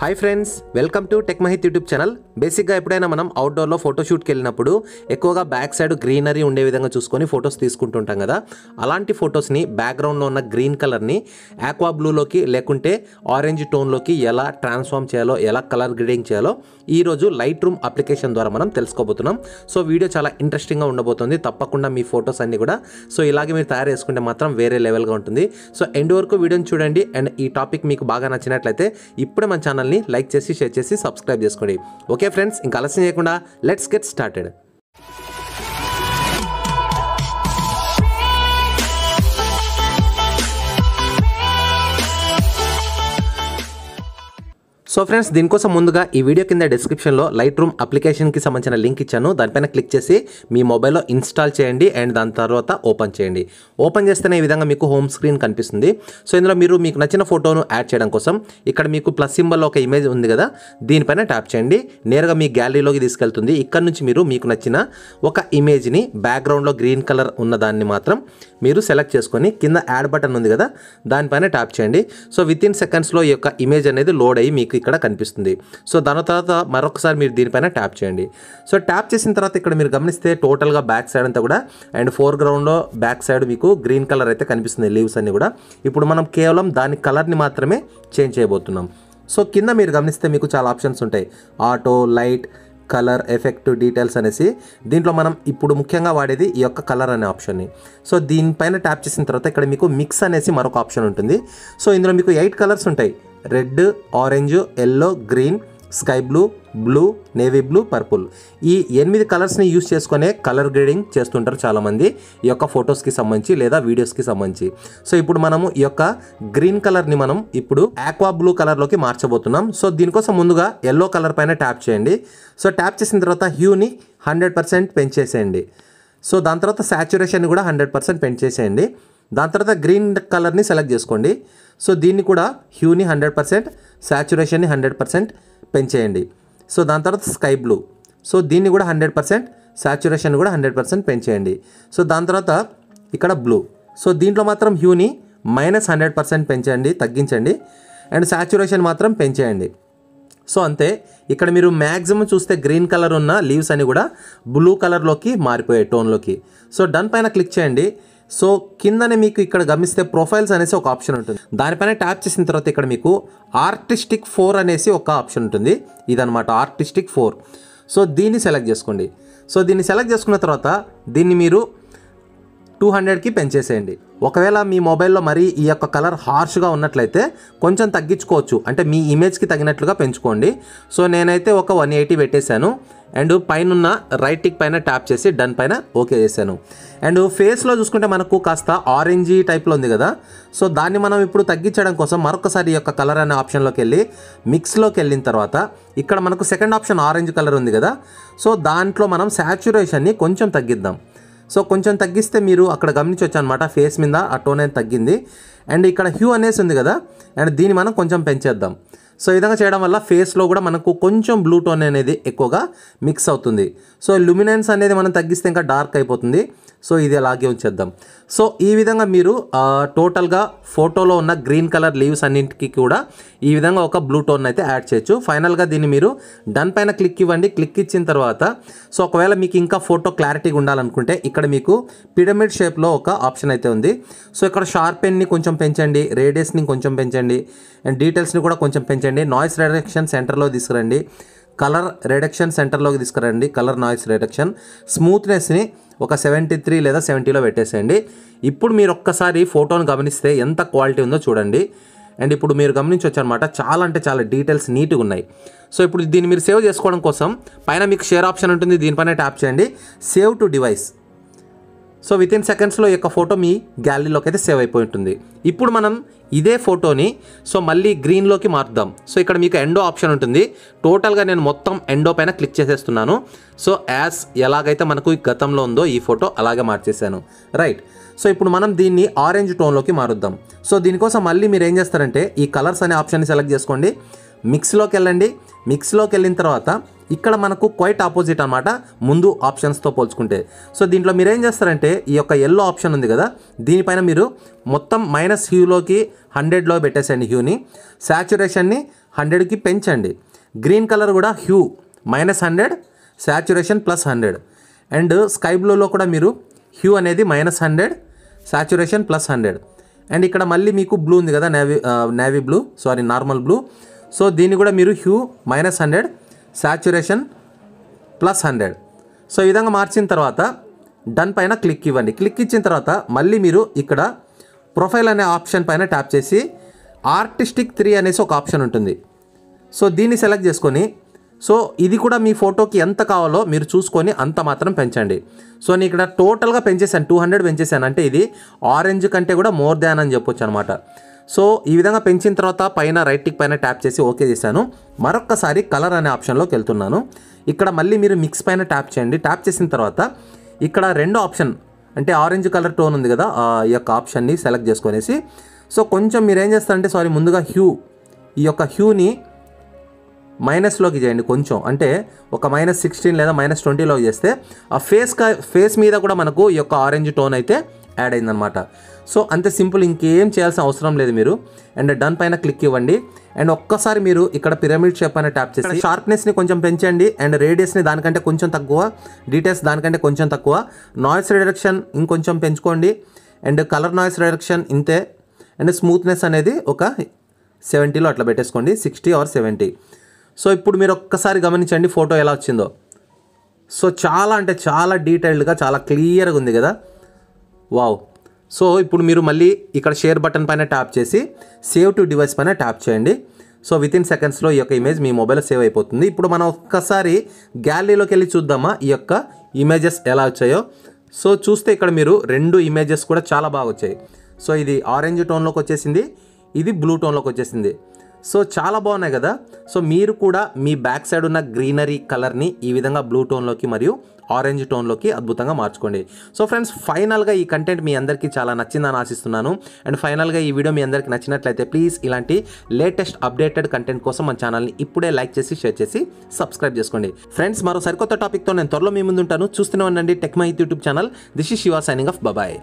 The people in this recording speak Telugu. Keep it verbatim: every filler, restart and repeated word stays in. Hi friends, welcome to Tech Mahith YouTube channel. Basic గా ఎప్పుడైనా మనం outdoor లో ఫోటో షూట్ కి వెళ్ళినప్పుడు ఎక్కువగా బ్యాక్ సైడ్ గ్రీనరీ ఉండే విధంగా చూసుకొని ఫోటోస్ తీసుకుంటుంటాం కదా. అలాంటి ఫోటోస్ ని బ్యాక్ గ్రౌండ్ లో ఉన్న గ్రీన్ కలర్ ని ఆక్వా బ్లూ లోకి లేకుంటే ఆరెంజ్ టోన్ లోకి ఎలా ట్రాన్స్ఫార్మ్ చేయాలో, ఎలా కలర్ గ్రేడింగ్ చేయాలో ఈ రోజు లైట్ రూమ్ అప్లికేషన్ ద్వారా మనం తెలుసుకోబోతున్నాం. సో వీడియో చాలా ఇంట్రెస్టింగ్ గా ఉండబోతుంది. తప్పకుండా మీ ఫోటోస్ అన్ని కూడా సో ఇలాగే మీరు తయారు చేసుకుంటే మాత్రం వేరే లెవెల్ గా ఉంటుంది. సో ఎండ్ వరకు వీడియోని చూడండి. అండ్ ఈ టాపిక్ మీకు బాగా నచ్చినట్లయితే ఇప్పుడే మన ఛానల్ ని లైక్ చేసి షేర్ చేసి సబ్స్క్రైబ్ చేసుకోండి. ఓకే ఫ్రెండ్స్, ఇంకా ఆలస్యం చేయకుండా let's get started. So friends, దీనికోసం ముందుగా ఈ వీడియో కింద డిస్క్రిప్షన్లో లైట్ రూమ్ అప్లికేషన్కి సంబంధించిన లింక్ ఇచ్చాను. దానిపైన క్లిక్ చేసి మీ మొబైల్లో ఇన్స్టాల్ చేయండి. అండ్ దాని తర్వాత ఓపెన్ చేయండి. ఓపెన్ చేస్తేనే ఈ విధంగా మీకు హోమ్ స్క్రీన్ కనిపిస్తుంది. సో ఇందులో మీరు మీకు నచ్చిన ఫోటోను యాడ్ చేయడం కోసం ఇక్కడ మీకు ప్లస్ సింబల్లో ఒక ఇమేజ్ ఉంది కదా, దీనిపైన ట్యాప్ చేయండి. నేరుగా మీ గ్యాలరీలోకి తీసుకెళ్తుంది. ఇక్కడ నుంచి మీరు మీకు నచ్చిన ఒక ఇమేజ్ని బ్యాక్గ్రౌండ్లో గ్రీన్ కలర్ ఉన్న దాన్ని మాత్రం మీరు సెలెక్ట్ చేసుకొని కింద యాడ్ బటన్ ఉంది కదా, దానిపైన ట్యాప్ చేయండి. సో విత్ ఇన్ సెకండ్స్లో ఈ యొక్క ఇమేజ్ అనేది లోడ్ అయ్యి మీకు ఇక్కడ కనిపిస్తుంది. సో దాని తర్వాత మరొకసారి మీరు దీనిపైన ట్యాప్ చేయండి. సో ట్యాప్ చేసిన తర్వాత ఇక్కడ మీరు గమనిస్తే టోటల్గా బ్యాక్ సైడ్ అంతా కూడా అండ్ ఫోర్ గ్రౌండ్లో బ్యాక్ సైడ్ మీకు గ్రీన్ కలర్ అయితే కనిపిస్తుంది, లీవ్స్ అన్నీ కూడా. ఇప్పుడు మనం కేవలం దాని కలర్ని మాత్రమే చేంజ్ చేయబోతున్నాం. సో కింద మీరు గమనిస్తే మీకు చాలా ఆప్షన్స్ ఉంటాయి, auto, light, colour, effect, details అనేసి. దీంట్లో మనం ఇప్పుడు ముఖ్యంగా వాడేది ఈ యొక్క కలర్ అనే ఆప్షన్ని. సో దీనిపైన ట్యాప్ చేసిన తర్వాత ఇక్కడ మీకు మిక్స్ అనేసి మరొక ఆప్షన్ ఉంటుంది. సో ఇందులో మీకు ఎయిట్ కలర్స్ ఉంటాయి, red, orange, yellow, green, sky blue, blue, navy blue, purple. ఈ ఎనిమిది కలర్స్ని యూస్ చేసుకునే కలర్ గ్రేడింగ్ చేస్తుంటారు చాలామంది ఈ యొక్క ఫొటోస్కి సంబంధించి లేదా వీడియోస్కి సంబంధించి. సో ఇప్పుడు మనము ఈ యొక్క గ్రీన్ కలర్ని మనం ఇప్పుడు ఆక్వా బ్లూ కలర్లోకి మార్చబోతున్నాం. సో దీనికోసం ముందుగా ఎల్లో కలర్ పైన ట్యాప్ చేయండి. సో ట్యాప్ చేసిన తర్వాత హ్యూని హండ్రెడ్ పర్సెంట్ పెంచేసేయండి. సో దాని తర్వాత శాచ్యురేషన్ కూడా హండ్రెడ్ పర్సెంట్ పెంచేసేయండి. దాని తర్వాత గ్రీన్ కలర్ని సెలెక్ట్ చేసుకోండి. సో దీన్ని కూడా హ్యూని హండ్రెడ్ పర్సెంట్, శాచ్యురేషన్ని హండ్రెడ్ పర్సెంట్ పెంచేయండి. సో దాని తర్వాత స్కై బ్లూ. సో దీన్ని కూడా హండ్రెడ్ పర్సెంట్, శాచ్యురేషన్ కూడా హండ్రెడ్ పర్సెంట్ పెంచేయండి. సో దాని తర్వాత ఇక్కడ బ్లూ. సో దీంట్లో మాత్రం హ్యూని మైనస్ హండ్రెడ్ పర్సెంట్ పెంచేయండి, తగ్గించండి. అండ్ శాచ్యురేషన్ మాత్రం పెంచేయండి. సో అంతే, ఇక్కడ మీరు మ్యాక్సిమం చూస్తే గ్రీన్ కలర్ ఉన్న లీవ్స్ అన్ని కూడా బ్లూ కలర్లోకి మారిపోయాయి టోన్లోకి. సో డన్ పైన క్లిక్ చేయండి. సో కిందనే మీకు ఇక్కడ గమనిస్తే ప్రొఫైల్స్ అనేసి ఒక ఆప్షన్ ఉంటుంది. దానిపైన ట్యాప్ చేసిన తర్వాత ఇక్కడ మీకు ఆర్టిస్టిక్ ఫోర్ అనేసి ఒక ఆప్షన్ ఉంటుంది. ఇదనమాట ఆర్టిస్టిక్ ఫోర్. సో దీన్ని సెలెక్ట్ చేసుకోండి. సో దీన్ని సెలెక్ట్ చేసుకున్న తర్వాత దీన్ని మీరు టూ హండ్రెడ్కి పెంచేసేయండి. ఒకవేళ మీ మొబైల్లో మరి ఈ యొక్క కలర్ హార్ష్గా ఉన్నట్లయితే కొంచెం తగ్గించుకోవచ్చు, అంటే మీ ఇమేజ్కి తగినట్లుగా పెంచుకోండి. సో నేనైతే ఒక వన్ ఎయిటీ పెట్టేశాను. అండ్ పైన రైట్ టిక్ పైన ట్యాప్ చేసి డన్ పైన ఓకే చేశాను. అండ్ ఫేస్లో చూసుకుంటే మనకు కాస్త ఆరెంజీ టైప్లో ఉంది కదా, సో దాన్ని మనం ఇప్పుడు తగ్గించడం కోసం మరొకసారి ఈ యొక్క కలర్ అనే ఆప్షన్లోకి వెళ్ళి మిక్స్లోకి వెళ్ళిన తర్వాత ఇక్కడ మనకు సెకండ్ ఆప్షన్ ఆరెంజ్ కలర్ ఉంది కదా, సో దాంట్లో మనం శాచ్యురేషన్ని కొంచెం తగ్గిద్దాం. సో కొంచెం తగ్గిస్తే మీరు అక్కడ గమనించవచ్చు అనమాట, ఫేస్ మీద ఆ టోన్ అనేది తగ్గింది. అండ్ ఇక్కడ హ్యూ అనేసి ఉంది కదా, అండ్ దీన్ని మనం కొంచెం పెంచేద్దాం. సో ఈ విధంగా చేయడం వల్ల ఫేస్లో కూడా మనకు కొంచెం బ్లూ టోన్ అనేది ఎక్కువగా మిక్స్ అవుతుంది. సో ల్యూమినెన్స్ అనేది మనం తగ్గిస్తే ఇంకా డార్క్ అయిపోతుంది. సో ఇది అలాగే ఉంచేద్దాం. సో ఈ విధంగా మీరు టోటల్గా ఫోటోలో ఉన్న గ్రీన్ కలర్ లీవ్స్ అన్నింటికి కూడా ఈ విధంగా ఒక బ్లూ టోన్ అయితే యాడ్ చేయొచ్చు. ఫైనల్గా దీన్ని మీరు డన్ పైన క్లిక్ ఇవ్వండి. క్లిక్ ఇచ్చిన తర్వాత సో ఒకవేళ మీకు ఇంకా ఫోటో క్లారిటీగా ఉండాలనుకుంటే ఇక్కడ మీకు పిరమిడ్ షేప్లో ఒక ఆప్షన్ అయితే ఉంది. సో ఇక్కడ షార్పెన్ని కొంచెం పెంచండి, రేడియస్ని కొంచెం పెంచండి, అండ్ డీటెయిల్స్ని కూడా కొంచెం పెంచండి. నాయిస్ రిడక్షన్ సెంటర్లో తీసుకురండి, కలర్ రిడక్షన్ సెంటర్లోకి తీసుకురండి, కలర్ నాయిస్ రిడక్షన్. స్మూత్నెస్ని ఒక సెవెంటీ త్రీ లేదా సెవెంటీలో పెట్టేసేయండి. ఇప్పుడు మీరు ఒక్కసారి ఫోటోను గమనిస్తే ఎంత క్వాలిటీ ఉందో చూడండి. అండ్ ఇప్పుడు మీరు గమనించవచ్చు అనమాట, చాలా అంటే చాలా డీటెయిల్స్ నీట్గా ఉన్నాయి. సో ఇప్పుడు దీన్ని మీరు సేవ్ చేసుకోవడం కోసం పైన మీకు షేర్ ఆప్షన్ ఉంటుంది, దీనిపైన ట్యాప్ చేయండి. Save to device. So within సెకండ్స్లో ఈ యొక్క ఫోటో మీ గ్యాలరీలోకి అయితే సేవ్ అయిపోయి ఉంటుంది. ఇప్పుడు మనం ఇదే ఫోటోని సో మళ్ళీ గ్రీన్లోకి మార్చుదాం. సో ఇక్కడ మీకు ఎండో ఆప్షన్ ఉంటుంది. టోటల్గా నేను మొత్తం ఎండో పైన క్లిక్ చేసేస్తున్నాను. సో యాస్ ఎలాగైతే మనకు గతంలో ఉందో ఈ ఫోటో అలాగే మార్చేసాను, రైట్. సో ఇప్పుడు మనం దీన్ని ఆరెంజ్ టోన్లోకి మారుద్దాం. సో దీనికోసం మళ్ళీ మీరు ఏం చేస్తారంటే ఈ కలర్స్ అనే ఆప్షన్ని సెలెక్ట్ చేసుకోండి. మిక్స్లోకి వెళ్ళండి. మిక్స్లోకి వెళ్ళిన తర్వాత ఇక్కడ మనకు క్వైట్ ఆపోజిట్ అనమాట ముందు ఆప్షన్స్తో పోల్చుకుంటే. సో దీంట్లో మీరు ఏం చేస్తారంటే ఈ యొక్క ఎల్లో ఆప్షన్ ఉంది కదా, దీనిపైన మీరు మొత్తం మైనస్ హ్యూలోకి హండ్రెడ్లో పెట్టేసండి హ్యూని, శాచ్యురేషన్ని హండ్రెడ్కి పెంచండి. గ్రీన్ కలర్ కూడా hue minus hundred, saturation plus hundred. And sky బ్లూలో కూడా మీరు హ్యూ అనేది minus hundred, saturation plus hundred. And ఇక్కడ మళ్ళీ మీకు బ్లూ ఉంది కదా, navy navy blue sorry normal blue. So దీన్ని కూడా మీరు hue minus hundred, saturation plus hundred. So ఈ విధంగా మార్చిన తర్వాత డన్ పైన క్లిక్ ఇవ్వండి. క్లిక్ ఇచ్చిన తర్వాత మళ్ళీ మీరు ఇక్కడ ప్రొఫైల్ అనే ఆప్షన్ పైన ట్యాప్ చేసి ఆర్టిస్టిక్ త్రీ అనేసి ఒక ఆప్షన్ ఉంటుంది. సో దీన్ని సెలెక్ట్ చేసుకొని సో ఇది కూడా మీ ఫోటోకి ఎంత కావాలో మీరు చూసుకొని అంత మాత్రం పెంచండి. సో నేను ఇక్కడ టోటల్గా పెంచేసాను, టూ హండ్రెడ్ పెంచేసాను. అంటే ఇది ఆరెంజ్ కంటే కూడా మోర్ దాన్ అని చెప్పొచ్చు అనమాట. సో ఈ విధంగా పెంచిన తర్వాత పైన రైట్ క్లిక్ పైన ట్యాప్ చేసి ఓకే చేశాను. మరొక్కసారి కలర్ అనే ఆప్షన్లోకి వెళ్తున్నాను. ఇక్కడ మళ్ళీ మీరు మిక్స్ పైన ట్యాప్ చేయండి. ట్యాప్ చేసిన తర్వాత ఇక్కడ రెండో ఆప్షన్ అంటే ఆరెంజ్ కలర్ టోన్ ఉంది కదా, ఈ యొక్క ఆప్షన్ని సెలెక్ట్ చేసుకొనేసి సో కొంచెం మీరు ఏం చేస్తారంటే సారీ ముందుగా హ్యూ ఈ యొక్క హ్యూని మైనస్లోకి చేయండి కొంచెం, అంటే ఒక మైనస్ సిక్స్టీన్ లేదా మైనస్ ట్వంటీలోకి చేస్తే ఆ ఫేస్ ఫేస్ మీద కూడా మనకు ఈ యొక్క ఆరెంజ్ టోన్ అయితే యాడ్ అయిందనమాట. సో అంతే సింపుల్, ఇంకేం చేయాల్సిన అవసరం లేదు మీరు. అండ్ డన్ పైన క్లిక్ ఇవ్వండి. అండ్ ఒక్కసారి మీరు ఇక్కడ పిరమిడ్ షేప్ పైన ట్యాప్ చేసి షార్ప్నెస్ని కొంచెం పెంచండి. అండ్ రేడియస్ని దానికంటే కొంచెం తక్కువ, డీటెయిల్స్ దానికంటే కొంచెం తక్కువ, నాయిస్ రిడక్షన్ ఇంకొంచెం పెంచుకోండి. అండ్ కలర్ నాయిస్ రిడక్షన్ ఇంతే. అండ్ స్మూత్నెస్ అనేది ఒక సెవెంటీలో అట్లా పెట్టేసుకోండి, సిక్స్టీ ఆర్ సెవెంటీ. సో ఇప్పుడు మీరు ఒక్కసారి గమనించండి ఫోటో ఎలా వచ్చిందో. సో చాలా అంటే చాలా డీటెయిల్డ్గా చాలా క్లియర్గా ఉంది కదా, వావ్. సో ఇప్పుడు మీరు మళ్ళీ ఇక్కడ షేర్ బటన్ పైన ట్యాప్ చేసి సేవ్ టు డివైస్ పైన ట్యాప్ చేయండి. సో వితిన్ సెకండ్స్లో ఈ యొక్క ఇమేజ్ మీ మొబైల్లో సేవ్ అయిపోతుంది. ఇప్పుడు మనం ఒక్కసారి గ్యాలరీలోకి వెళ్ళి చూద్దామా ఈ యొక్క ఇమేజెస్ ఎలా వచ్చాయో. సో చూస్తే ఇక్కడ మీరు రెండు ఇమేజెస్ కూడా చాలా బాగా వచ్చాయి. సో ఇది ఆరెంజ్ టోన్లోకి వచ్చేసింది, ఇది బ్లూ టోన్లోకి వచ్చేసింది. సో చాలా బాగున్నాయి కదా. సో మీరు కూడా మీ బ్యాక్ సైడ్ ఉన్న గ్రీనరీ కలర్ని ఈ విధంగా బ్లూ టోన్లోకి మరియు ఆరెంజ్ టోన్లోకి అద్భుతంగా మార్చుకోండి. సో ఫ్రెండ్స్, ఫైనల్గా ఈ కంటెంట్ మీ అందరికీ చాలా నచ్చిందని ఆశిస్తున్నాను. అండ్ ఫైనల్గా ఈ వీడియో మీ అందరికీ నచ్చినట్లయితే ప్లీజ్ ఇలాంటి లేటెస్ట్ అప్డేటెడ్ కంటెంట్ కోసం మన ఛానల్ని ఇప్పుడే లైక్ చేసి షేర్ చేసి సబ్స్క్రైబ్ చేసుకోండి. ఫ్రెండ్స్, మరో సరికొత్త టాపిక్తో నేను త్వరలో మీ ముందుంటాను. చూస్తూనే ఉండండి tech Mahith YouTube channel. This is Shiva signing off. Bye.